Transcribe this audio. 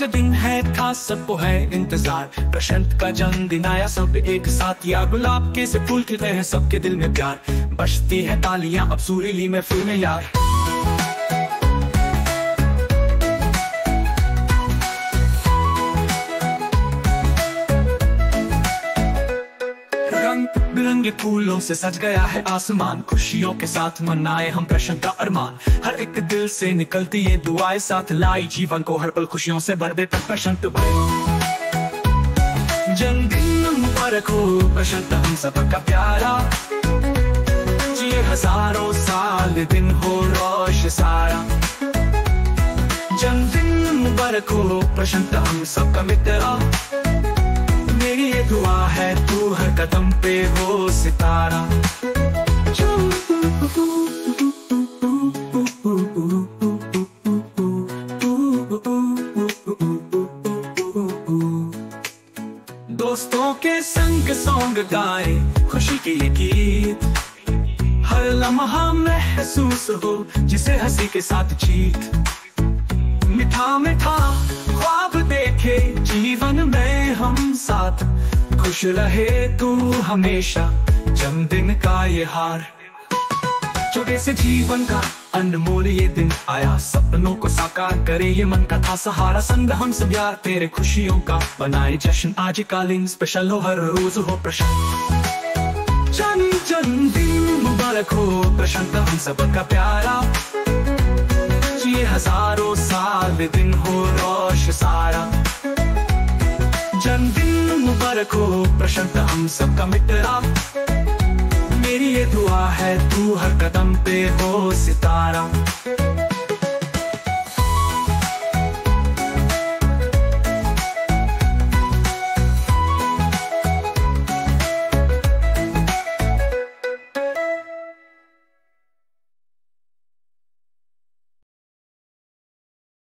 आज दिन है खास, सबको है इंतजार। प्रशांत का जन्मदिन आया, सब एक साथ या गुलाब के से फूल खिलते हैं सबके दिल में प्यार। बजती है तालियां अब सुरीली महफिल में यार। बिरंगे फूलों से सज गया है आसमान, खुशियों के साथ मनाए हम प्रशांत का अरमान। हर एक दिल से निकलती ये दुआएं साथ लाई, जीवन को हर पल खुशियों से भर दे प्रशांत भाई। जन्मदिन मुबारक हो प्रशांत, हम सबका प्यारा, जिए हजारों साल दिन हो रोश सारा। जन्मदिन मुबारक हो प्रशांत, हम सबका मित्रा, मेरी ये दुआ है तू हर कदम पे हो सितारा। दोस्तों के संग सॉन्ग गाए खुशी की ये गीत, हर लम्हा महसूस हो जिसे हंसी के साथ जीत। मीठा मीठा ख्वाब देखे जीवन में हम साथ, खुश रहे तू हमेशा जन्मदिन का ये हार। छोटे से जीवन का अनमोल ये दिन आया, सपनों को साकार करे ये मन का था सहारा। संग हम सब यार तेरे खुशियों का बनाए जश्न आज कालीन, स्पेशल हो हर रोज हो प्रशांत। जन्मदिन मुबारक हो प्रशांत, हम सबका प्यारा, जिए हजारों साल दिन हो रोश सारा। जन्मदिन मुबारक हो प्रशांत, हम सबका मित्रा, मेरी ये दुआ है तू हर कदम पे हो सितारा।